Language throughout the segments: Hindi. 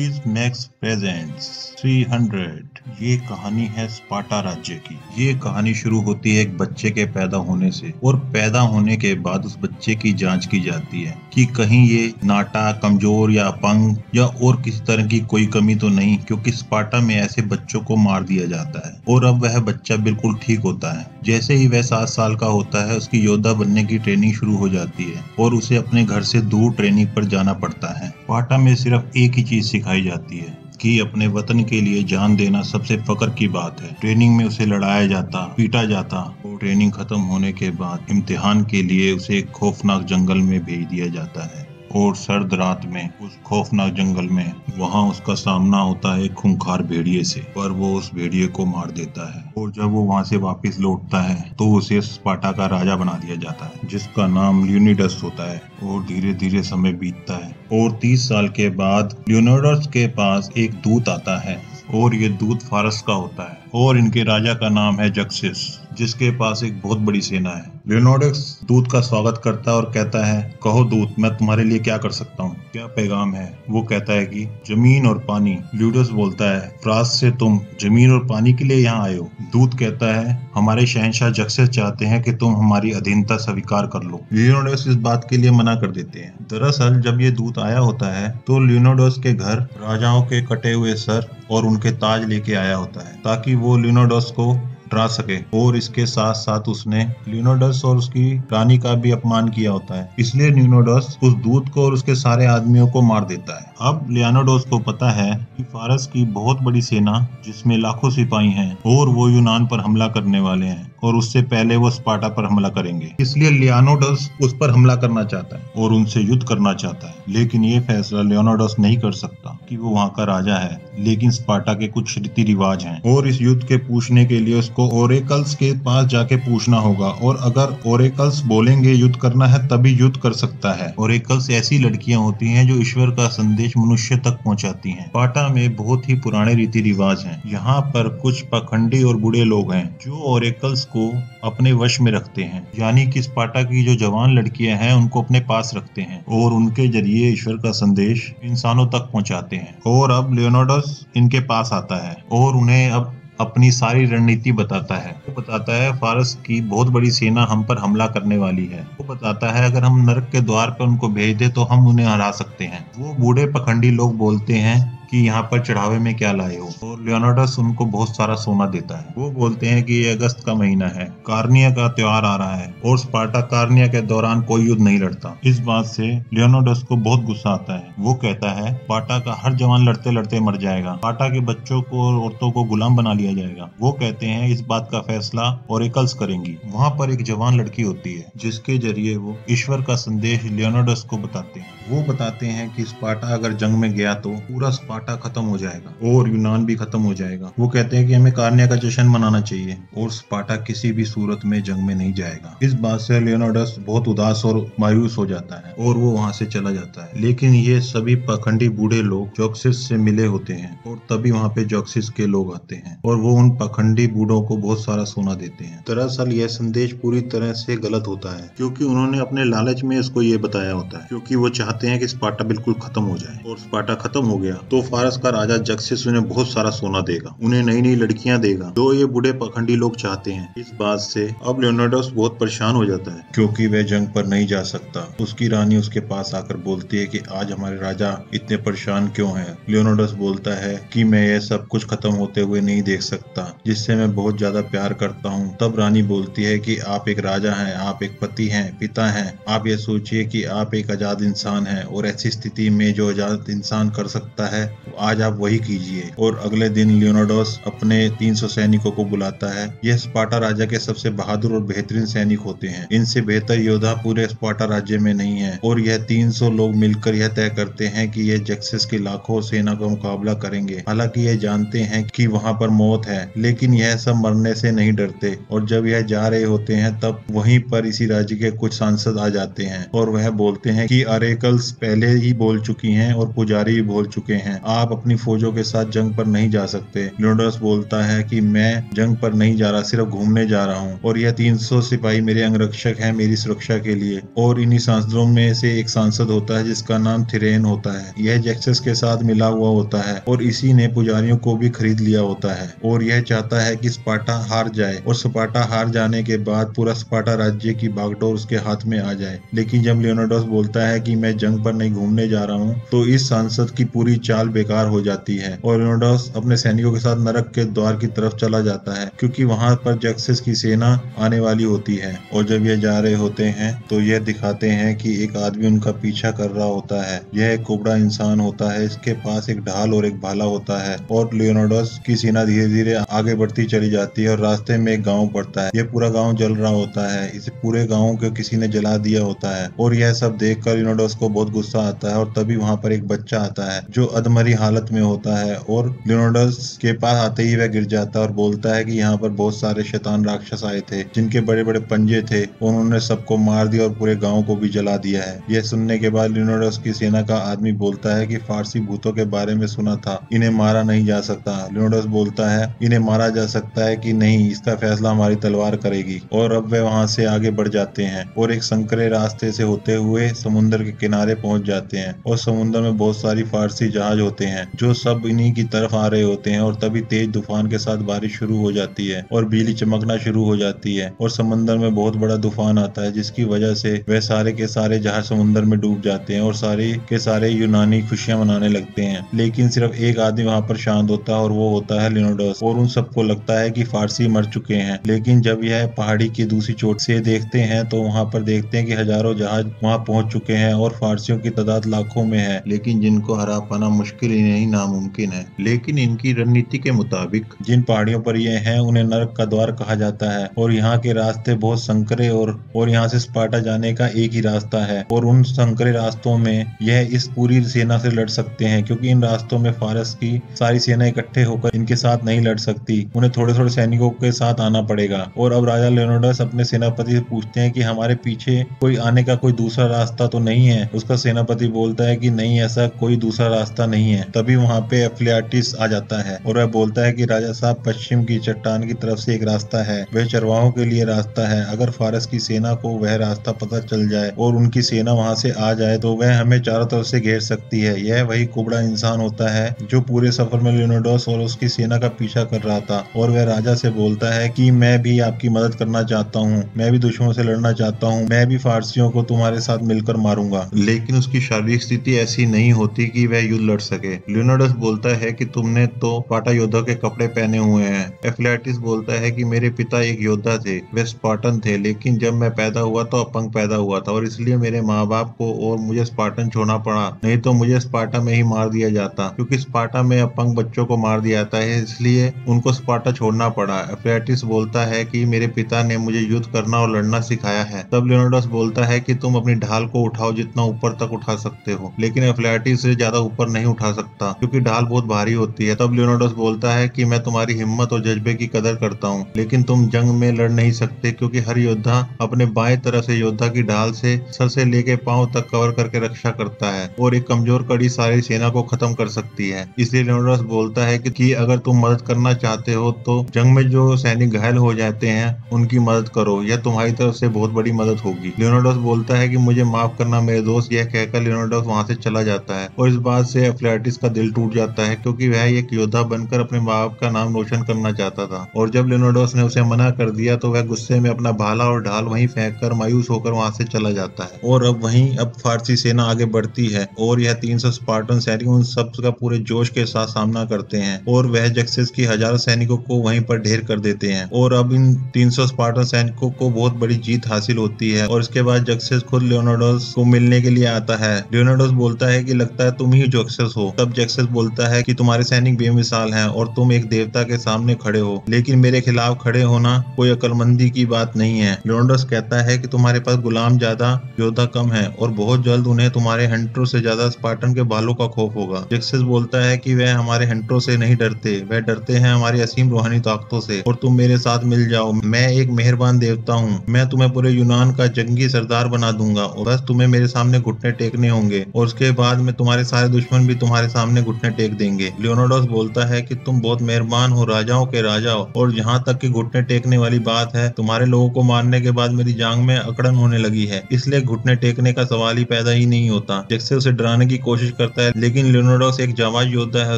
Movies Max presents 300। ये कहानी है स्पार्टा राज्य की। ये कहानी शुरू होती है एक बच्चे के पैदा होने से, और पैदा होने के बाद उस बच्चे की जांच की जाती है कि कहीं ये नाटा, कमजोर या अपंग या और किसी तरह की कोई कमी तो नहीं, क्योंकि स्पार्टा में ऐसे बच्चों को मार दिया जाता है। और अब वह बच्चा बिल्कुल ठीक होता है। जैसे ही वह 7 साल का होता है, उसकी योद्धा बनने की ट्रेनिंग शुरू हो जाती है और उसे अपने घर से दूर ट्रेनिंग पर जाना पड़ता है। स्पार्टा में सिर्फ एक ही चीज सिखाई जाती है कि अपने वतन के लिए जान देना सबसे फक्र की बात है। ट्रेनिंग में उसे लड़ाया जाता, पीटा जाता, और ट्रेनिंग खत्म होने के बाद इम्तिहान के लिए उसे एक खौफनाक जंगल में भेज दिया जाता है। और सर्द रात में उस खौफनाक जंगल में वहाँ उसका सामना होता है खूंखार भेड़िए से, पर वो उस भेड़िए को मार देता है। और जब वो वहाँ से वापस लौटता है तो उसे स्पार्टा का राजा बना दिया जाता है, जिसका नाम लियोनिडस होता है। और धीरे धीरे समय बीतता है और 30 साल के बाद लियोनिडस के पास एक दूत आता है, और ये दूत फारस का होता है, और इनके राजा का नाम है ज़ेरक्सिस, जिसके पास एक बहुत बड़ी सेना है। लियोनिडस दूत का स्वागत करता है और कहता है, कहो दूत, मैं तुम्हारे लिए क्या कर सकता हूँ, क्या पैगाम है? वो कहता है कि जमीन और पानी। लियोनिडस बोलता है, फ्रांस से तुम जमीन और पानी के लिए यहाँ आए हो? दूत कहता है, हमारे शहंशाह ज़ेरक्सिस चाहते हैं कि तुम हमारी अधीनता स्वीकार कर लो। लियोनिडस इस बात के लिए मना कर देते हैं। दरअसल जब ये दूत आया होता है तो लियोनिडस के घर राजाओं के कटे हुए सर और उनके ताज लेके आया होता है, ताकि वो लियोनिडस को डरा सके। और इसके साथ साथ उसने लियोनिडस और उसकी रानी का भी अपमान किया होता है, इसलिए लियोनिडस उस दूत को और उसके सारे आदमियों को मार देता है। अब लियोनिडस को पता है कि फारस की बहुत बड़ी सेना, जिसमें लाखों सिपाही हैं, और वो यूनान पर हमला करने वाले हैं, और उससे पहले वो स्पार्टा पर हमला करेंगे। इसलिए लियोनिडस उस पर हमला करना चाहता है और उनसे युद्ध करना चाहता है, लेकिन ये फैसला लियोनिडस नहीं कर सकता कि वो वहाँ का राजा है, लेकिन स्पार्टा के कुछ रीति रिवाज हैं, और इस युद्ध के पूछने के लिए उसको ओरेकल्स के पास जाके पूछना होगा, और अगर ओरेकल्स बोलेंगे युद्ध करना है तभी युद्ध कर सकता है। ओरेकल्स ऐसी लड़कियां होती हैं जो ईश्वर का संदेश मनुष्य तक पहुँचाती हैं। स्पार्टा में बहुत ही पुराने रीति रिवाज हैं। यहाँ पर कुछ पाखंडी और बुढ़े लोग हैं जो ओरेकल्स को अपने वश में रखते हैं, यानी कि स्पार्टा की जो जवान लड़कियां हैं उनको अपने पास रखते हैं और उनके जरिए ईश्वर का संदेश इंसानों तक पहुंचाते हैं। और अब लियोनिडस इनके पास आता है और उन्हें अब अपनी सारी रणनीति बताता है। वो बताता है, फारस की बहुत बड़ी सेना हम पर हमला करने वाली है। वो बताता है, अगर हम नरक के द्वार पर उनको भेज दे तो हम उन्हें हरा सकते हैं। वो बूढ़े पखंडी लोग बोलते हैं कि यहाँ पर चढ़ावे में क्या लाए हो, और लियोनिडस उनको बहुत सारा सोना देता है। वो बोलते हैं कि ये अगस्त का महीना है, कार्निया का त्योहार आ रहा है, और स्पार्टा कार्निया के दौरान कोई युद्ध नहीं लड़ता। इस बात से लियोनिडस को बहुत गुस्सा आता है। वो कहता है, स्पार्टा का हर जवान लड़ते लड़ते मर जाएगा, स्पार्टा के बच्चों को और औरतों को गुलाम बना लिया जाएगा। वो कहते हैं, इस बात का फैसला ओरेकल्स करेंगी। वहाँ पर एक जवान लड़की होती है जिसके जरिए वो ईश्वर का संदेश लियोनिडस को बताते हैं। वो बताते हैं कि स्पार्टा अगर जंग में गया तो पूरा स्पार्टा खत्म हो जाएगा और यूनान भी खत्म हो जाएगा। वो कहते हैं कि हमें कार्निया का जश्न मनाना चाहिए और स्पार्टा किसी भी सूरत में जंग में नहीं जाएगा। इस बात से लियोनिडस बहुत उदास और मायूस हो जाता है और वो वहाँ से चला जाता है। लेकिन ये सभी पाखंडी बूढ़े लोग ज़ेरक्सिस से मिले होते हैं, और तभी वहाँ पे ज़ेरक्सिस के लोग आते हैं और वो उन पाखंडी बूढ़ों को बहुत सारा सोना देते हैं। दरअसल यह संदेश पूरी तरह से गलत होता है, क्योंकि उन्होंने अपने लालच में इसको ये बताया होता है, क्योंकि वो चाहते हैं कि स्पार्टा बिल्कुल खत्म हो जाए। और स्पार्टा खत्म हो गया तो फारस का राजा ज़ेरक्सिस उन्हें बहुत सारा सोना देगा, उन्हें नई नई लड़कियां देगा, जो ये बूढ़े पाखंडी लोग चाहते हैं। इस बात से अब लियोनिडस बहुत परेशान हो जाता है, क्योंकि वह जंग पर नहीं जा सकता। उसकी रानी उसके पास आकर बोलती है कि आज हमारे राजा इतने परेशान क्यों हैं? लियोनिडस बोलता है कि मैं यह सब कुछ खत्म होते हुए नहीं देख सकता, जिससे मैं बहुत ज्यादा प्यार करता हूँ। तब रानी बोलती है कि आप एक राजा हैं, आप एक पति हैं, पिता हैं, आप ये सोचिए कि आप एक आजाद इंसान हैं, और ऐसी स्थिति में जो आजाद इंसान कर सकता है आज आप वही कीजिए। और अगले दिन लियोनिडस अपने 300 सैनिकों को बुलाता है। यह स्पार्टा राजा के सबसे बहादुर और बेहतरीन सैनिक होते हैं। इनसे बेहतर योद्धा पूरे स्पार्टा राज्य में नहीं है, और यह 300 लोग मिलकर यह तय करते हैं कि यह ज़ेरक्सिस की लाखों सेना का मुकाबला करेंगे। हालांकि यह जानते हैं कि वहाँ पर मौत है, लेकिन यह सब मरने से नहीं डरते। और जब यह जा रहे होते हैं तब वहीं पर इसी राज्य के कुछ सांसद आ जाते हैं, और वह बोलते हैं कि ओरेकल्स पहले ही बोल चुकी है और पुजारी भी बोल चुके हैं, आप अपनी फौजों के साथ जंग पर नहीं जा सकते। लियोनिडास बोलता है कि मैं जंग पर नहीं जा रहा, सिर्फ घूमने जा रहा हूँ, और यह 300 सिपाही मेरे अंगरक्षक हैं मेरी सुरक्षा के लिए। और इन्हीं सांसदों में से एक सांसद होता है जिसका नाम थिरेन होता है। यह जेक्सेस के साथ मिला हुआ होता है और इसी ने पुजारियों को भी खरीद लिया होता है, और यह चाहता है कि स्पार्टा हार जाए और स्पार्टा हार जाने के बाद पूरा स्पार्टा राज्य की बागडोर उसके हाथ में आ जाए। लेकिन जब लियोनिडास बोलता है कि मैं जंग पर नहीं घूमने जा रहा हूँ, तो इस सांसद की पूरी चाल बेकार हो जाती है और लियोनिडास अपने सैनिकों के साथ नरक के द्वार की तरफ चला जाता है, क्योंकि वहाँ पर जेक्सेस की सेना आने वाली होती है। और जब यह जा रहे होते हैं तो यह दिखाते हैं कि एक आदमी उनका पीछा कर रहा होता है। यह एक कुबड़ा इंसान होता है, इसके पास एक ढाल और एक भाला होता है। और लियोनिडास की सेना धीरे धीरे आगे बढ़ती चली जाती है और रास्ते में एक गाँव पड़ता है। यह पूरा गाँव जल रहा होता है, इसे पूरे गाँव को किसी ने जला दिया होता है। और यह सब देख कर लियोनिडास को बहुत गुस्सा आता है, और तभी वहाँ पर एक बच्चा आता है जो अधमरी हालत में होता है। और लियोनिडास के पास आते ही वह गिर जाता है और बोलता है कि यहाँ पर बहुत सारे शैतान राक्षस आए थे जिनके बड़े बड़े पंजे थे, उन्होंने सबको मार दिया और पूरे गांव को भी जला दिया है। यह सुनने के बाद लियोनिडास की सेना का आदमी बोलता है कि फारसी भूतों के बारे में सुना था, इन्हें मारा नहीं जा सकता। लियोनिडास बोलता है इन्हें मारा जा सकता है कि नहीं, इसका फैसला हमारी तलवार करेगी। और अब वे वहाँ से आगे बढ़ जाते हैं और एक संकरे रास्ते से होते हुए समुन्द्र के किनारे पहुँच जाते हैं। और समुद्र में बहुत सारी फारसी जहाज होते हैं जो सब इन्हीं की तरफ आ रहे होते हैं। और तभी तेज तूफान के साथ बारिश शुरू हो जाती है और बिजली चमकना शुरू हो जाती है और समुद्र में बहुत बड़ा तूफान आता है, जिसकी वजह से वह सारे के सारे जहाज समुद्र में डूब जाते हैं और सारे के सारे यूनानी खुशियां मनाने लगते हैं। लेकिन सिर्फ एक आदमी वहां पर शांत होता है और वो होता है लियोनिडास। और उन सबको लगता है कि फारसी मर चुके हैं, लेकिन जब यह पहाड़ी की दूसरी चोट से देखते हैं तो वहाँ पर देखते हैं कि हजारों जहाज वहाँ पहुँच चुके हैं और फारसियों की तादाद लाखों में है, लेकिन जिनको हरा पाना मुश्किल ही नहीं नामुमकिन है। लेकिन इनकी रणनीति के मुताबिक जिन पहाड़ियों पर ये हैं उन्हें नरक का द्वार कहा जाता है, और यहाँ के रास्ते बहुत संकरे और यहाँ से स्पार्टा जाने का एक ही रास्ता है। और उन संकरे रास्तों में यह इस पूरी सेना से लड़ सकते हैं, क्योंकि इन रास्तों में फारस की सारी सेना इकट्ठे होकर इनके साथ नहीं लड़ सकती, उन्हें थोड़े थोड़े सैनिकों के साथ आना पड़ेगा। और अब राजा लियोनिडास अपने सेनापति से पूछते हैं कि हमारे पीछे कोई आने का कोई दूसरा रास्ता तो नहीं है। उसका सेनापति बोलता है कि नहीं, ऐसा कोई दूसरा रास्ता नहीं है। तभी वहाँ पे एफ्लियाटिस आ जाता है और वह बोलता है कि राजा साहब, पश्चिम की चट्टान की तरफ से एक रास्ता है, वह चरवाहों के लिए रास्ता है। अगर फारस की सेना को वह रास्ता पता चल जाए और उनकी सेना वहाँ से आ जाए तो वह हमें चारों तरफ से घेर सकती है। यह वही कुबड़ा इंसान होता है जो पूरे सफर में लियोनिडास और उसकी सेना का पीछा कर रहा था। और वह राजा से बोलता है कि मैं भी आपकी मदद करना चाहता हूँ, मैं भी दुश्मनों से लड़ना चाहता हूँ, मैं भी फारसियों को तुम्हारे साथ मिलकर मारूंगा। लेकिन उसकी शारीरिक स्थिति ऐसी नहीं होती कि वह युद्ध लड़ सके। लियोनिडास बोलता है कि तुमने तो स्पार्टा योद्धा के कपड़े पहने हुए हैं। एफ्लियाटिस बोलता है कि मेरे पिता एक योद्धा थे, वे स्पार्टन थे, लेकिन जब मैं पैदा हुआ तो अपंग पैदा हुआ था और इसलिए मेरे माँ बाप को और मुझे स्पार्टन छोड़ना पड़ा, नहीं तो मुझे स्पार्टा में ही मार दिया जाता, क्योंकि स्पार्टा में अपंग बच्चों को मार दिया जाता है, इसलिए उनको स्पार्टा छोड़ना पड़ा। एफ्लियाटिस बोलता है कि मेरे पिता ने मुझे युद्ध करना और लड़ना सिखाया है। तब लियोनिडास बोलता है कि तुम अपनी ढाल को उठाओ जितना ऊपर तक उठा सकते हो, लेकिन एफ्लियाटिस से ज्यादा ऊपर नहीं उठा सकता क्योंकि ढाल बहुत भारी होती है। तब लियोनिडास बोलता है कि मैं तुम्हारी हिम्मत और जज्बे की कदर करता हूँ, लेकिन तुम जंग में लड़ नहीं सकते, क्योंकि हर योद्धा अपने बाएं तरफ से योद्धा की ढाल से सर से लेके पांव तक कवर करके रक्षा करता है और एक कमजोर कड़ी सारी सेना को खत्म कर सकती है। इसलिए लियोनिडास बोलता है कि अगर तुम मदद करना चाहते हो तो जंग में जो सैनिक घायल हो जाते हैं उनकी मदद करो, यह तुम्हारी तरफ से बहुत बड़ी मदद होगी। लियोनिडास बोलता है कि मुझे माफ करना मेरे दोस्त, यह कहकर लियोनिडास वहाँ से चला जाता है। और इस बात से एफ्लियाटिस का दिल टूट जाता है, क्योंकि वह एक योद्धा बनकर अपने माँ बाप का नाम रोशन करना चाहता था। और जब लियोनिडास ने उसे मना कर दिया तो वह गुस्से में अपना भाला और ढाल वहीं फेंककर मायूस होकर वहाँ से चला जाता है। और अब वहीं अब फारसी सेना आगे बढ़ती है और यह 300 स्पार्टन सैनिक उन सब का पूरे जोश के साथ सामना करते हैं और वह जेक्सेस की हजारों सैनिकों को वहीं पर ढेर कर देते हैं। और अब इन 300 स्पार्टन सैनिकों को बहुत बड़ी जीत हासिल होती है। और इसके बाद जेक्सेस खुद लियोनिडास को मिलने के लिए आता है। लियोनिडास बोलता है कि लगता है तुम ही जेक्सेस हो। तब जेक्सेस बोलता है कि तुम्हारे सैनिक बेमिसाल हैं और तुम एक देवता के सामने खड़े हो, लेकिन मेरे खिलाफ खड़े होना कोई अक्लमंदी की बात नहीं है। लियोनिडास कहता है कि तुम्हारे पास गुलाम ज्यादा योद्धा कम है और बहुत जल्द उन्हें तुम्हारे हंटरों से ज्यादा स्पार्टन के बालों का खौफ होगा। जेक्सेस बोलता है कि वह हमारे हंटरों से नहीं डरते, वह डरते हैं हमारी असीम रूहानी ताकतों से। और तुम मेरे साथ मिल जाओ, मैं एक मेहरबान देवता हूँ, मैं तुम्हें पूरे यूनान का जंगी सरदार बना दूंगा और बस तुम्हें मेरे सामने घुटने टेकने होंगे और उसके बाद में तुम्हारे सारे दुश्मन भी तुम्हारे सामने घुटने टेक देंगे। लियोनिडास बोलता है कि तुम बहुत मेहरबान हो, राजाओं के राजा हो, और यहाँ तक कि घुटने टेकने वाली बात है, तुम्हारे लोगों को मारने के बाद मेरी जांग में अकड़न होने लगी है, इसलिए घुटने टेकने का सवाल ही पैदा ही नहीं होता। जैसे उसे डराने की कोशिश करता है, लेकिन लियोनिडास एक जांबाज योद्धा है,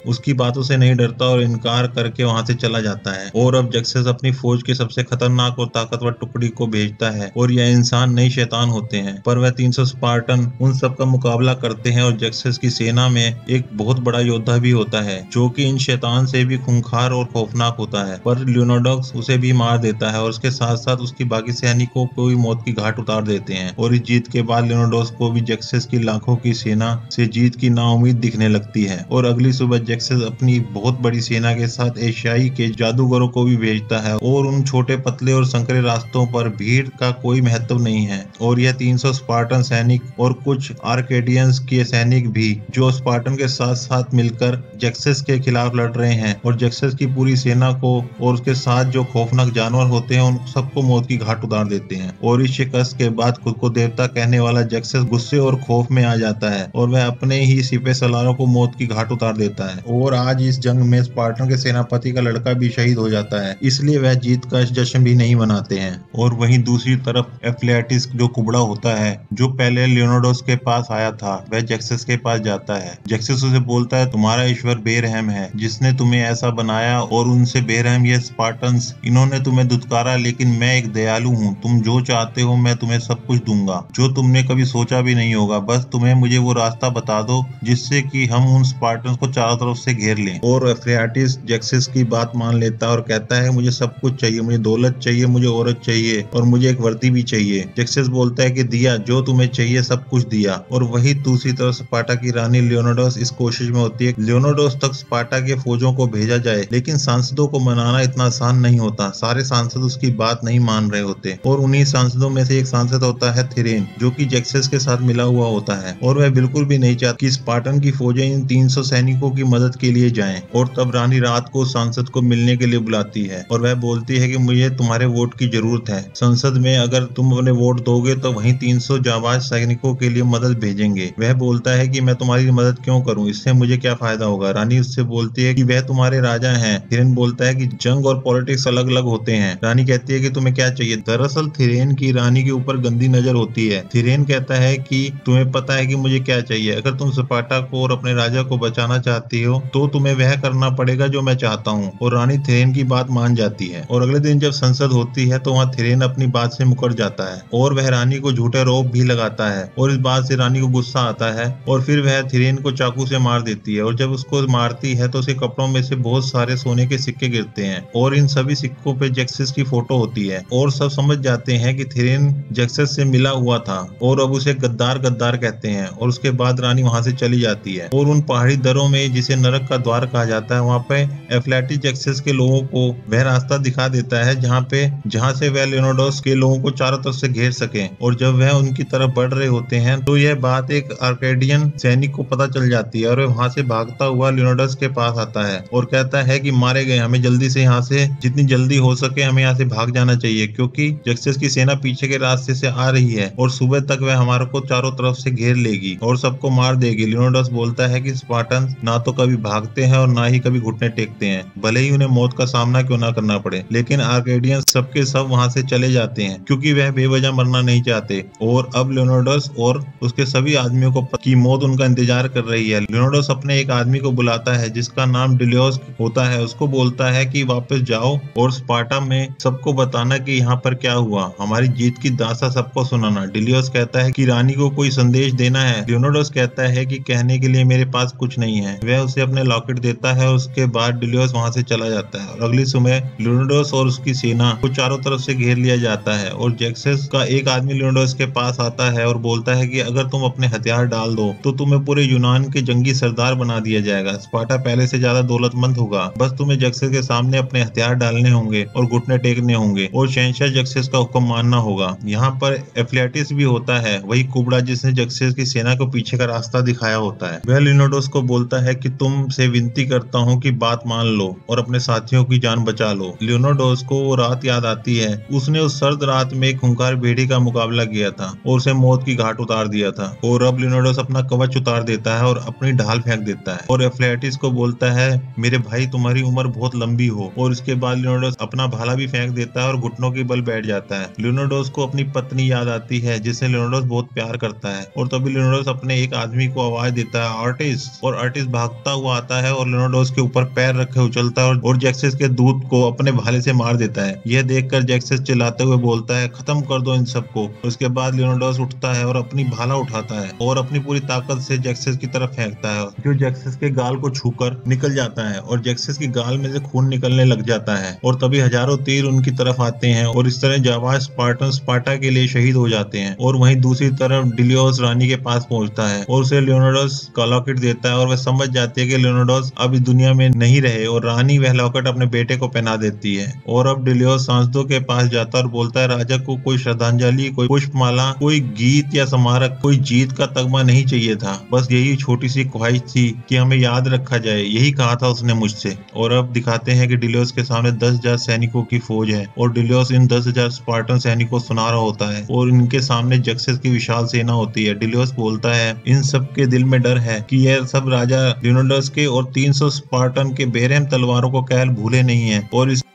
उसकी बातों से नहीं डरता और इनकार करके वहाँ से चला जाता है। और अब जक्सेस अपनी फौज के सबसे खतरनाक और ताकतवर टुकड़ी को भेजता है, और यह इंसान नहीं शैतान होते हैं, पर वह 300 स्पार्टन उन सब का मुकाबला करते हैं। और जक्सेस की सेना में एक बहुत बड़ा योद्धा भी होता है जो कि इन शैतान से भी खूंखार और खौफनाक होता है, पर लियोनिडास उसे भी मार देता है और उसके साथ साथ उसकी बाकी सैनिकों को भी मौत की घाट उतार देते हैं। और इस जीत के बाद लियोनिडास को भी जक्सेस की लाखों की सेना से जीत की नाउमीद दिखने लगती है। और अगली सुबह जक्सेस अपनी बहुत बड़ी सेना के साथ एशियाई के जादूगरों को भी भेजता है, और उन छोटे पतले और संकरे रास्तों पर भीड़ का कोई महत्व नहीं है। और यह 300 स्पार्टन सैनिक और कुछ आर्केडियंस के सैनिक भी जो स्पार्टन के साथ साथ मिलकर जक्सेस के खिलाफ लड़ रहे हैं, और जक्सेस की पूरी सेना को और उसके साथ जो खौफनाक जानवर होते हैं उन सबको मौत की घाट उतार देते हैं। और इस शिकस्त के बाद खुद को देवता कहने वाला जक्सेस गुस्से और खौफ में आ जाता है, और वह अपने ही सिपह सलारों को मौत की घाट उतार देता है। और आज इस जंग में स्पार्टन के सेनापति का लड़का भी शहीद हो जाता है, इसलिए वह जीत का जश्न भी नहीं मनाते हैं। और वहीं दूसरी तरफ एफियाल्टिस जो कुबड़ा होता है, जो पहले लियोनिडास के पास आया था, वह जक्सेस के पास जाता है। जक्सेस उसे बोलता है, तुम्हारा ईश्वर बेरहम है जिसने तुम्हें ऐसा बनाया, और उनसे बेरहम ये स्पार्टन्स, इन्होंने तुम्हें दुत्कारा, लेकिन मैं एक दयालु हूँ, तुम जो चाहते हो मैं तुम्हें सब कुछ दूंगा जो तुमने कभी सोचा भी नहीं होगा, बस तुम्हें मुझे वो रास्ता बता दो जिससे कि हम उन स्पार्टन्स को चारों तरफ से घेर लें। और एफियाल्टिस जक्सेस की बात मान लेता है और कहता है, मुझे सब कुछ चाहिए, मुझे दौलत चाहिए, मुझे औरत चाहिए, और मुझे एक वर्दी भी चाहिए। जक्सेस बोलता है कि दिया जो तुम्हें चाहिए सब कुछ दिया। और वही दूसरी तरफ स्पार्टा की रानी लियोनिडास इस कोशिश में होती है, लियोनिडास तक स्पार्टा के फौजों को भेजा जाए, लेकिन सांसदों को मनाना इतना आसान नहीं होता, सारे सांसद उसकी बात नहीं मान रहे होते। और उन्हीं सांसदों में से एक सांसद होता है थिरेन, जो कि जक्सेस के साथ मिला हुआ होता है, और वह बिल्कुल भी नहीं चाहता कि स्पार्टन की फौजें इन 300 सैनिकों की मदद के लिए जाए। और तब रानी रात को सांसद को मिलने के लिए बुलाती है, और वह बोलती है कि मुझे तुम्हारे वोट की जरूरत है, संसद में अगर तुम अपने वोट दोगे तो वहीं 300 जाबाज सैनिकों के लिए मदद भेजेंगे। वह बोलता है कि मैं तुम्हारी मदद क्यों करूं, इससे मुझे क्या फायदा होगा। रानी उससे बोलती है कि वह तुम्हारे राजा हैं। थिरेन बोलता है कि जंग और पॉलिटिक्स अलग अलग होते हैं। रानी कहती है कि तुम्हें क्या चाहिए। दरअसल थिरेन की रानी के ऊपर गंदी नजर होती है। थिरेन कहता है कि तुम्हें पता है कि मुझे क्या चाहिए, अगर तुम स्पार्टा को और अपने राजा को बचाना चाहती हो तो तुम्हें वह करना पड़ेगा जो मैं चाहता हूँ। और रानी थिरेन की बात मान जाती है। और अगले दिन जब संसद होती है तो वहाँ थिरेन अपनी बात से मुकर जाता है, और वह रानी को झूठे रोप भी लगाता है, और इस बात से रानी को गुस्सा आता है, और फिर वह थिरेन को चाकू से मार देती है। और जब उसको मारती है तो उसके कपड़ों में से बहुत सारे सोने के सिक्के गिरते हैं, और इन सभी सिक्कों पे जक्सेस की फोटो होती है, और सब समझ जाते हैं कि थिरेन जक्सेस से मिला हुआ था, और अब उसे गद्दार गद्दार कहते हैं। और उसके बाद रानी वहाँ से चली जाती है, और उन पहाड़ी दरों में जिसे नरक का द्वार कहा जाता है, वहाँ पे एफियाल्टिस जक्सेस के लोगों को वह रास्ता दिखा देता है जहाँ से वह लियोनिडास के लोगों को चारों तरफ से घेर सके। और जब वह उनकी तरफ बढ़ रहे होते हैं तो यह बात एक आर्केडियन सैनिक को पता चल जाती है, और वह वहाँ से भागता हुआ लियोनिडास के पास आता है और कहता है कि मारे गए, हमें जल्दी से यहाँ से, जितनी जल्दी हो सके हमें यहाँ से भाग जाना चाहिए, क्योंकि जक्सेस की सेना पीछे के रास्ते से आ रही है और सुबह तक वह हमारे को चारों तरफ से घेर लेगी और सबको मार देगी। लियोनिडास बोलता है कि स्पार्टन ना तो कभी भागते हैं और ना ही कभी घुटने टेकते हैं, भले ही उन्हें मौत का सामना क्यों ना करना पड़े। लेकिन आर्केडियन सबके सब वहाँ से चले जाते हैं क्योंकि वह बेवजह मरना नहीं चाहते। और अब लियोनिडास और उसके सभी आदमियों को की मौत उनका इंतजार कर रही है। लियोनिडास अपने एक आदमी को बुलाता है जिसका नाम डिलियोस होता है, उसको बोलता है कि वापस जाओ और स्पार्टा में सबको बताना कि यहाँ पर क्या हुआ, हमारी जीत की दास्तां सबको सुनाना। डिलियोस कहता है कि रानी को कोई संदेश देना है। लियोनिडास कहता है कि कहने के लिए मेरे पास कुछ नहीं है। वह उसे अपने लॉकेट देता है और उसके बाद डिलियोस वहाँ से चला जाता है। और अगली सुबह लियोनिडास और उसकी सेना को चारों तरफ से घेर लिया जाता है, और जक्सेस का एक आदमी लियोनिडास के पास आता है और बोलता है कि अगर तुम अपने हथियार डाल दो तो तुम्हें पूरे यूनान के जंगी सरदार बना दिया जाएगा, स्पार्टा पहले से ज्यादा दौलतमंद होगा, बस तुम्हें जक्सेस के सामने अपने हथियार डालने होंगे और घुटने टेकने होंगे और शहंशाह जक्सेस का हुक्म मानना होगा। यहाँ पर एफियाल्टिस भी होता है, वही कुबड़ा जिसने जक्सेस की सेना को पीछे का रास्ता दिखाया होता है। वह लियोनिडास को बोलता है कि तुम से विनती करता हूँ कि बात मान लो और अपने साथियों की जान बचा लो। लियोनिडास को वो रात याद आती है, उसने उस सर्द रात में एक खूंखार भेड़ी का मुकाबला किया था और उसे मौत की घाट उतार दिया था। और अब लियोनिडास अपना कवच उतार देता है और अपनी ढाल फेंक देता है और एफ्लेटिस को बोलता है मेरे भाई तुम्हारी उम्र बहुत लंबी हो। और उसके बाद लियोनार्डोस अपना भाला भी फेंक देता है और घुटनों के बल बैठ जाता है। लियोनार्डोस को अपनी पत्नी याद आती है जिससे लियोनार्डोस बहुत प्यार करता है और तभी लियोनार्डोस अपने एक आदमी को आवाज देता है आर्टिस्ट, और आर्टिस्ट भागता हुआ आता है और लियोनार्डोस के ऊपर पैर रखे उछलता है और जैक्सेस के दूध को अपने भाले से मार देता है। यह देखकर जैक्सेस चिल्लाते हुए बोलता है खत्म कर दो इन सबको। उसके बाद लियोनार्डोस उठता है और अपनी भाला उठाता है और अपनी पूरी ताकत से जैक्सेस की तरफ फेंकता है जो जैक्सेस के गाल को छूकर निकल जाता है और जैक्सेस की गाल में से खून निकलने लग जाता है और तभी हजारों तीर उनकी तरफ आते हैं और इस तरह जाबाज स्पार्टन स्पार्टा के लिए शहीद हो जाते हैं। और वहीं दूसरी तरफ डिलियोस रानी के पास पहुंचता है और उसे लियोनार्डोस का लॉकेट देता है और वह समझ जाती है कि लियोनार्डोस अब इस दुनिया में नहीं रहे और रानी वह लॉकेट अपने बेटे को पहना देती है। और अब डिलियोस सांसदों के पास जाता है और बोलता है राजा को कोई श्रद्धांजलि, कोई पुष्पमाला, कोई गीत या स्मारक, कोई जीत का तगमा नहीं चाहिए था, बस यही छोटी सी ख्वाहिश थी कि हमें याद रखा जाए, यही कहा था उसने मुझसे। और अब दिखाते हैं कि डिलियोस के सामने 10,000 सैनिकों की फौज है और डिलियोस इन 10,000 स्पार्टन सैनिकों सुना रहा होता है और इनके सामने जैक्सेस की विशाल सेना होती है। डिलियोस बोलता है इन सब के दिल में डर है कि यह सब राजा लियोनार्डोस के और 300 स्पार्टन के बेरहम तलवारों को कहल भूले नहीं है और इस